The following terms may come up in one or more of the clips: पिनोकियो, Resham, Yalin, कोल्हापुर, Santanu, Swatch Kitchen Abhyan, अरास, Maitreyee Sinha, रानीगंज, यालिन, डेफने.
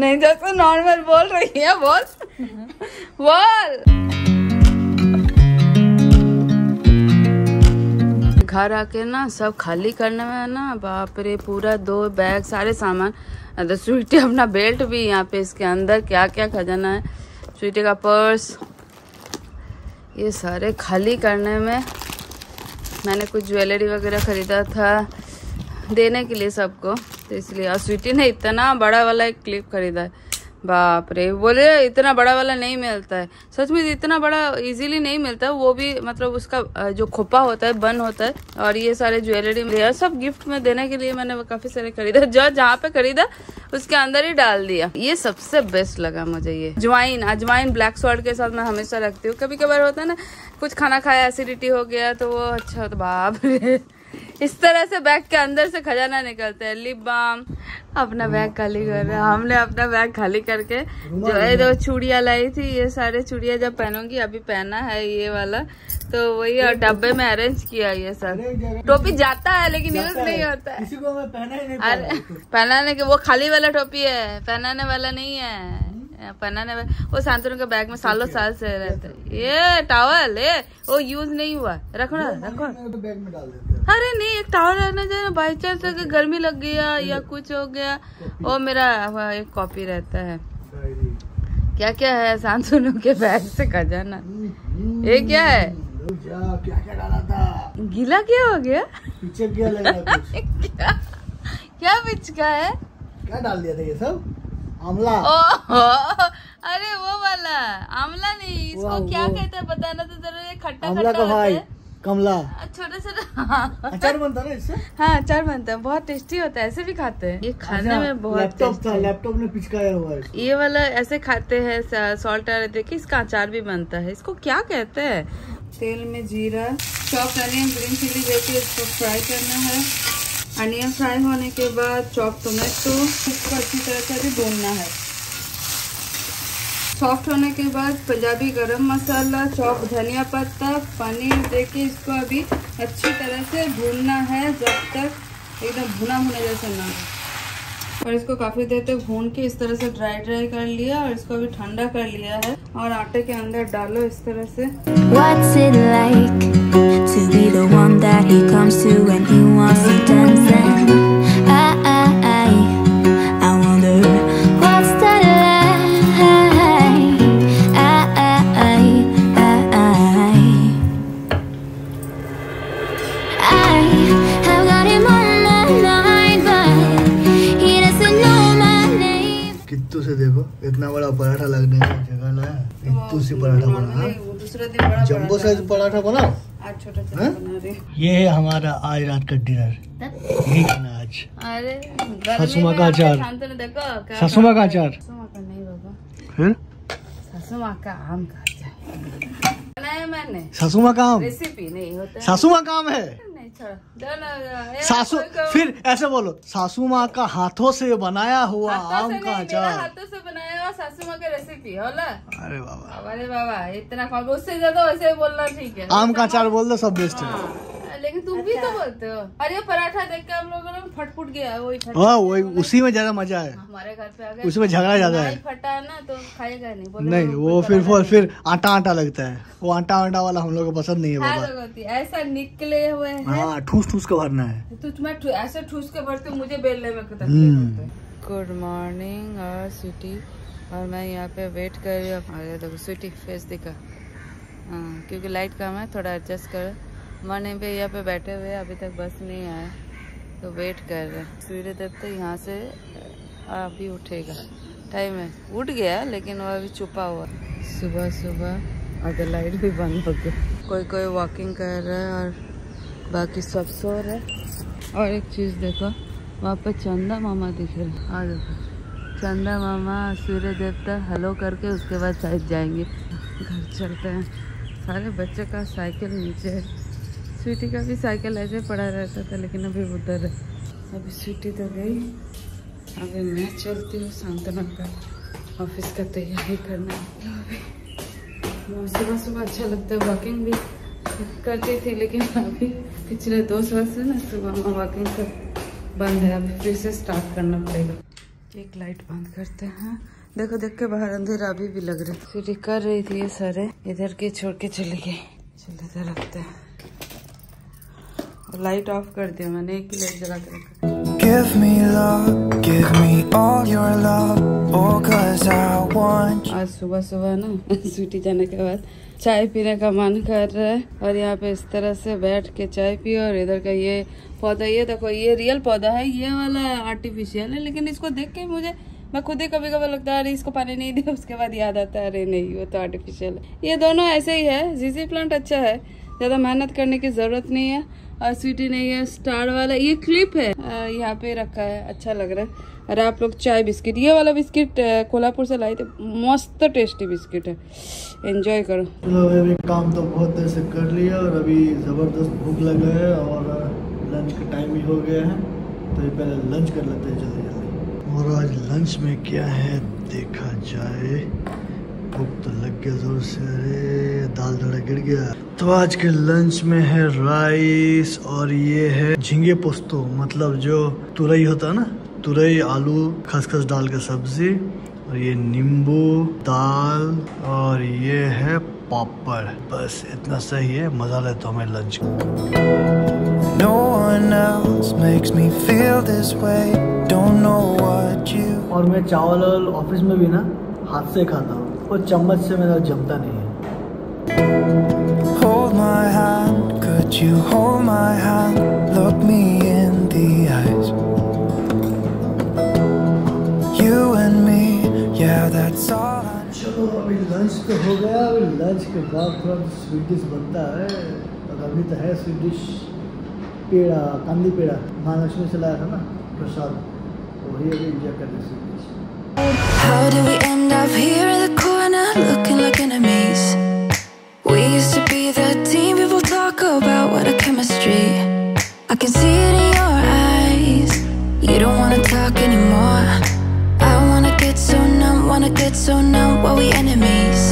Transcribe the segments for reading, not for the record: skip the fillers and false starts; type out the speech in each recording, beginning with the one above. नहीं जैसे नॉर्मल बोल रही है बोल बोल। घर आके ना सब खाली करने में ना बाप रे, पूरा 2 बैग सारे सामान। अदर स्वीटी अपना बेल्ट भी यहाँ पे, इसके अंदर क्या क्या खजाना है। स्वीटी का पर्स, ये सारे खाली करने में। मैंने कुछ ज्वेलरी वगैरह खरीदा था देने के लिए सबको, तो इसलिए। और स्वीटी ने इतना बड़ा वाला एक क्लिप खरीदा है, बाप रे। बोले इतना बड़ा वाला नहीं मिलता है, सच में इतना बड़ा इजीली नहीं मिलता है। वो भी मतलब उसका जो खोपा होता है बंद होता है। और ये सारे ज्वेलरी वगैरह सब गिफ्ट में देने के लिए मैंने काफ़ी सारे खरीदा। जो जहाँ पे खरीदा उसके अंदर ही डाल दिया। ये सबसे बेस्ट लगा मुझे ये अजवाइन ब्लैक सॉल्ट के साथ मैं हमेशा रखती हूँ। कभी कभार होता है ना कुछ खाना खाया एसिडिटी हो गया तो वो अच्छा होता। बाप रे, इस तरह से बैग के अंदर से खजाना निकलता है। लिप बाम, अपना बैग खाली कर रहे हैं। हमने अपना बैग खाली करके जो है दो चूड़ियाँ लाई थी। ये सारे चूड़ियाँ जब पहनूंगी, अभी पहना है ये वाला, तो वही। और डब्बे में अरेंज किया ये सब। टोपी जाता है लेकिन यूज नहीं होता है किसी को, मैं पहना ही नहीं। अरे पहनाने के वो खाली वाला टोपी है, पहनाने वाला नहीं है। पहनाने वो सांतनु के बैग में सालों साल से रहता है। ये टॉवल है, वो यूज नहीं हुआ, रखो ना रखो तो बैग में डाल देते। अरे नहीं, एक टॉवल रहना चाहिए। बाई चांस अगर गर्मी लग गया या कुछ हो गया। वो मेरा एक कॉपी रहता है। क्या क्या है सांतनु के बैग से खजाना। ये क्या है, क्या डाला था? गीला क्या हो गया, पीछे क्या लगा, क्या पिचका है, क्या डाल दिया था ये सब? आमला। अरे वो वाला आमला नहीं, इसको क्या कहते हैं बताना तो जरूर। खट्टा खट्टा होता है कमला, छोटा छोटा अचार बनता है ना इससे। हाँ अचार बनता है, बहुत टेस्टी होता है। ऐसे भी खाते हैं ये खाने में बहुत। लैपटॉप था, लैपटॉप में पिचकाया हुआ है। ये वाला ऐसे खाते हैं, सॉल्ट वाले। देखिए इसका अचार भी बनता है। इसको क्या कहते हैं? तेल में जीरा, चॉप अनियन ग्रीन चिली देके इसको फ्राई करना है। अनियन फ्राई होने के बाद चॉप टोमेटो, इसको अच्छी तरह से भी भूनना है। सॉफ्ट होने के बाद पंजाबी गरम मसाला, चॉप धनिया पत्ता, पनीर देके इसको अभी अच्छी तरह से भूनना है जब तक एकदम भुना भुना जैसा ना हो। और इसको काफ़ी देर तक भून के इस तरह से ड्राई कर लिया। और इसको अभी ठंडा कर लिया है। और आटे के अंदर डालो इस तरह से। To be the one that he comes to when he wants to dance and I wonder what's that like. I have got him on my mind but he doesn't know my name. कित्तू से देखो, इतना बड़ा पराठा लगने की जगह ना है। कित्तू से पराठा बना, दूसरा दिन बड़ा जंबो साइज पराठा बना। छोटा छोटा बना रहे। ये हमारा आज रात का डिनर यही खाना आज। अरे ससुमा का अचार, ससुमा का अचार नहीं बाबा, फिर ससुमा का आम का अचार बनाया मैंने। ससुमा का आम रेसिपी नहीं होता, ससुमा का आम है। नहीं छोड़ो, सासू फिर ऐसे बोलो, सासू माँ का हाथों से बनाया हुआ आम का अचार। हाथों से बनाया हुआ सासू माँ का रेसिपी होला। अरे बाबा इतना खाओ, उससे ज्यादा वैसे बोलना ठीक है। आम का अचार बोल दो, सब बेस्ट है। लेकिन तुम भी तो बोलते हो। अरे पराठा देख के हम लोगों ने फटफुट गया, वही उसी में ज्यादा मजा है। हमारे घर पे अगर उसमें झगड़ा ज्यादा है, फटा है ना तो खाएगा नहीं। नहीं वो फिर आटा आटा लगता है। वो आटा आटा वाला हम लोग को पसंद नहीं है बाबा। ऐसा निकले हुए है, ठूस ठूस के भरना है। तुझ ऐसे ठूस के भरते, मुझे बेलने में। Good morning. और स्वीटी और मैं यहाँ पे वेट कर रही हूँ। देखो स्वीटी फेस दिखा। हाँ क्योंकि लाइट कम है, थोड़ा एडजस्ट करो। मॉर्निंग पे यहाँ पे बैठे हुए, अभी तक बस नहीं आया तो वेट कर रहे हैं। सूर्यदेव तो यहाँ से अभी उठेगा टाइम है, उठ गया लेकिन वो अभी छुपा हुआ। सुबह सुबह अगर लाइट भी बंद हो गई। कोई कोई वॉकिंग कर रहा है और बाकी सब सो रहे हैं। और एक चीज़ देखो, वहाँ पर चंदा मामा दिख रहे। और देखो चंदा मामा सूर्य देवता हेलो करके उसके बाद शायद जाएंगे। घर चलते हैं। सारे बच्चे का साइकिल नीचे है। स्वीटी का भी साइकिल ऐसे पड़ा रहता था लेकिन अभी उधर है। अभी स्वीटी तो गई, अभी मैं चलती हूँ सांतनु का ऑफिस का तैयारी करना। सुबह सुबह अच्छा लगता है। वॉकिंग भी करती थी लेकिन अभी पिछले 2 साल से ना सुबह वॉकिंग सब बंद है। अभी फिर से स्टार्ट करना पड़ेगा। एक लाइट बंद करते हैं। देखो देख के बाहर अंधेरा अभी भी लग रहा है। चोरी कर रही थी ये सारे, इधर के छोड़ के चली गई। चलो इधर रखते हैं। लाइट ऑफ कर दिया मैंने, एक ही लाइट जला के रखा। Give me love, give me all your love, oh cause I want you। आज सुबह सुबह ना छुट्टी जाने के बाद चाय पीने का मन कर रहा है और यहाँ पे इस तरह से बैठ के चाय पियो। और इधर का ये पौधा, ये देखो ये रियल पौधा है, ये वाला आर्टिफिशियल है। लेकिन इसको देख के मुझे, मैं खुद ही कभी कभी लगता है अरे इसको पानी नहीं दिया, उसके बाद याद आता है अरे नहीं वो तो आर्टिफिशियल है। ये दोनों ऐसे ही है। जीजी प्लांट अच्छा है, ज़्यादा मेहनत करने की ज़रूरत नहीं है। और स्वीटी नहीं है स्टार वाला, ये क्लिप है यहाँ पे रखा है, अच्छा लग रहा है। और आप लोग चाय बिस्किट, ये वाला बिस्किट कोल्हापुर से लाए थे, मस्त टेस्टी बिस्किट है, एंजॉय करो। तो काम तो बहुत देर से कर लिया और अभी ज़बरदस्त भूख लगा है और लंच का टाइम भी हो गया है, तो पहले लंच कर लेते हैं जल्दी जल्दी। और आज लंच में क्या है देखा जाए, भूख तो लग गया जोर से। अरे दाल थोड़ा गिर गया। तो आज के लंच में है राइस और ये है झींगे पोस्तो, मतलब जो तुरई होता है ना, तुरई आलू खसखस डाल के सब्जी। और ये नींबू दाल और ये है पापड़। बस इतना सही है, मजा लेता हूँ मैं lunch. No one else makes me feel this way, don't know what you। और मैं चावल ऑफिस में भी ना हाथ से खाता हूँ, और चम्मच से मेरा जमता नहीं है। Hold my hand, could you hold my hand, look me in the eyes, you and me, yeah that's all। चलो अभी लंच तो हो गया। अभी लंच के बाद थोड़ा स्वीट डिश बनता है, और अभी तो है स्वीट डिश पेड़ा, कांदी पेड़ा महालक्ष्मी से लाया था ना प्रसाद, वही अभी इंजॉय कर रहे sweet dish. How do we end up here in the corner looking like enemies, we used to be that team people talk about, what a chemistry, I can see it in your eyes, you don't want to talk anymore, I wanna get so numb while we enemies,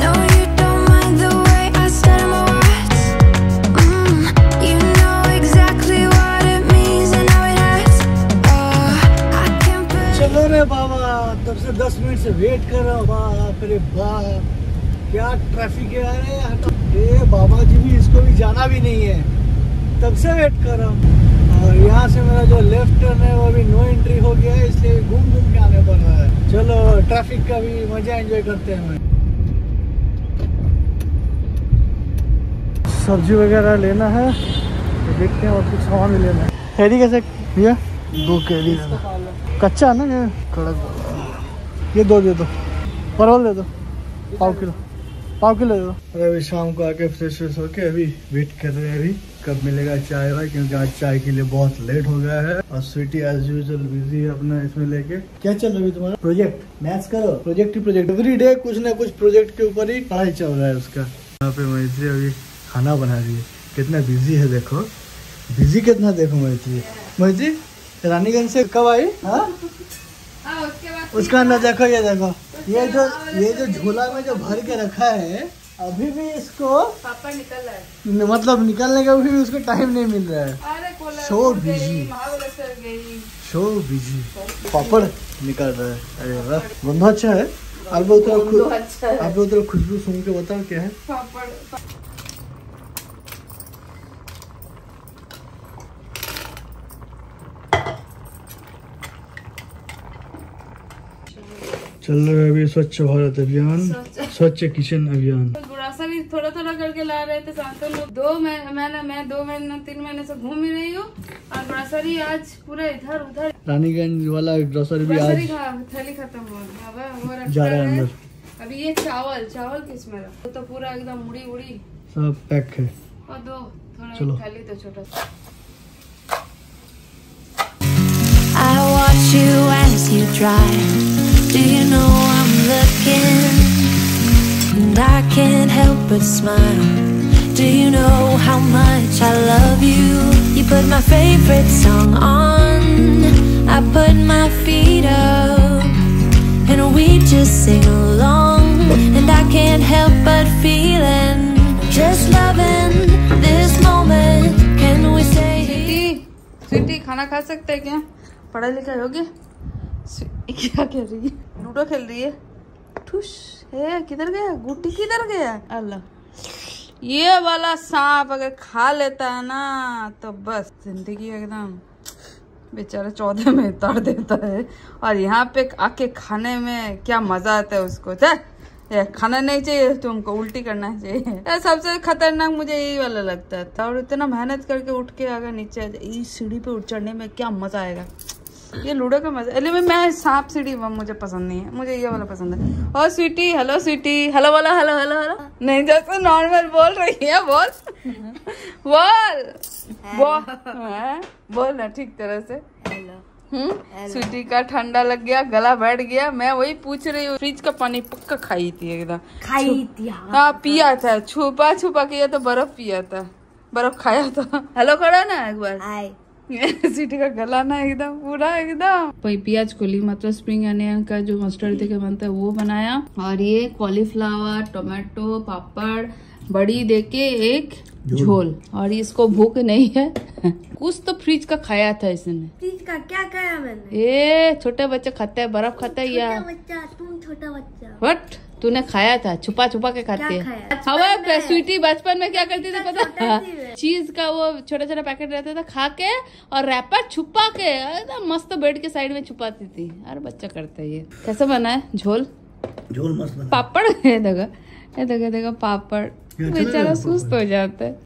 no you don't mind the way I stutter my words, you know exactly what it means and how it hurts, oh I can't believe। चलो रे बाबा, तब से 10 minute से wait कर रहा हूं। बाप रे बाप क्या ट्रैफिक है यार। बाबा जी भी, इसको भी जाना भी नहीं है, तब से वेट कर रहा हूँ। और यहाँ से मेरा जो लेफ्ट टर्न है वो भी नो एंट्री हो गया है, इसलिए घूम घूम के आने पड़ रहा है। चलो ट्रैफिक का भी मजा एंजॉय करते हैं। सब्जी वगैरह लेना है तो देखते हैं, और कुछ सामान भी लेना है। कैरी कैसे भैया? 2 कैरी लेना। कच्चा ना ये कड़क, ये 2 दे दो, परवल दे दो, पाव किलो। अरे अभी शाम को आके फ्रेश व्रेश होके अभी वेट कर रहे हैं अभी कब मिलेगा चाय वाय, क्योंकि आज चाय के लिए बहुत लेट हो गया है। और स्वीटी एज यूजुअल बिजी है अपना इसमें लेके। क्या चल रहा है तुम्हारा? प्रोजेक्ट मैथ्स करो, प्रोजेक्ट ही प्रोजेक्ट, एवरी डे कुछ ना कुछ प्रोजेक्ट के ऊपर ही पढ़ाई चल रहा है उसका। यहाँ पे मैत्री अभी खाना बना रही है, कितना बिजी है देखो, बिजी कितना देखो। मैत्री रानीगंज से कब आई? उसका ना देखो, ये देखो ये जो झोला में जो भर के रखा है, अभी भी इसको पापा निकल रहा है, मतलब निकलने का भी उसको टाइम नहीं मिल रहा है। शो बिजी पापड़ निकल रहा है। अरे वाह, गंधा अच्छा है। आप लोग तो खुशबू सुन के बताओ क्या है। चल रहा है अभी स्वच्छ भारत अभियान, स्वच्छ किचन अभियान। गुड़ासा भी थोड़ा थोड़ा करके ला रहे थे सांतनु। 2 महीने 3 महीने से घूम ही रही हूँ, और ग्रोसरी आज पूरा इधर उधर। रानीगंज वाला ग्रोसरी भी आज थैली खत्म हो गया, जा रहा है अंदर। अभी ये चावल किस में रहा, तो पूरा एकदम मुड़ी सब पैक है। और 2 थोड़ा थैली तो छोटा। I watch you as you drive, do you know I'm looking, and I can't help but smile, do you know how much I love you, you put my favorite song on, I put my feet up and we just sing along, and I can't help but feeling just loving this moment, can we say। सिटी खाना खा सकते हैं क्या? पढ़ाई लिखाई होगी? क्या कर रही है? लूडो खेल रही है। ठुश है, किधर गया गुट्टी, किधर गया? अल्लाह, ये वाला सांप अगर खा लेता है ना तो बस जिंदगी एकदम बेचारा चौदह में उतार देता है। और यहाँ पे आके खाने में क्या मजा आता है उसको। ये खाना नहीं चाहिए तुमको, उल्टी करना चाहिए। सबसे खतरनाक मुझे यही वाला लगता था। और इतना मेहनत करके उठ के अगर नीचे इस सीढ़ी पे उठ चढ़ने में क्या मजा आएगा। ये लूडो का मजा। अरे मैं सांप सीढ़ी मुझे पसंद नहीं है, मुझे ये वाला पसंद है। और स्वीटी, हेलो स्वीटी, हेलो वाला, हेलो हेलो हेलो नहीं, जैसे नॉर्मल बोल रही है। बोल बोल बोल बोल ना ठीक तरह से। स्वीटी का ठंडा लग गया, गला बैठ गया। मैं वही पूछ रही हूँ, फ्रिज का पानी पक्का खाई थी एकदम, खाई थी। हाँ पिया था, छुपा छुपा किया तो बर्फ पिया था, बर्फ खाया था। हेलो करो ना एक बार। स्वीटी का गला ना एकदम पूरा एकदम। वही प्याज कोली मतलब स्प्रिंग अनियन का जो मस्टर्ड देके बनता है वो बनाया। और ये कॉलीफ्लावर, टोमेटो, पापड़ बड़ी देके एक झोल। और इसको भूख नहीं है। कुछ तो फ्रिज का खाया था इसने। फ्रिज का क्या खाया मैंने? ए छोटे बच्चे खाते हैं, बर्फ खाते हैं। या बच्चा, तुम छोटा बच्चा। वट तूने खाया था, छुपा छुपा के खाते हैं। हवा स्वीटी बचपन में क्या करती थी पता? चीज का वो छोटा छोटा पैकेट रहता था, खा के और रैपर छुपा के मस्त बेड के साइड में छुपाती थी। अरे बच्चा करता है ये। कैसे बना है झोल? झोल मस्त बना। पापड़ है, देखा पापड़, बेचारा सुस्त हो जाता है।